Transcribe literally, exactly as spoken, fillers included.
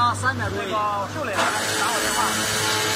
高三百多米，就来了，打我电话。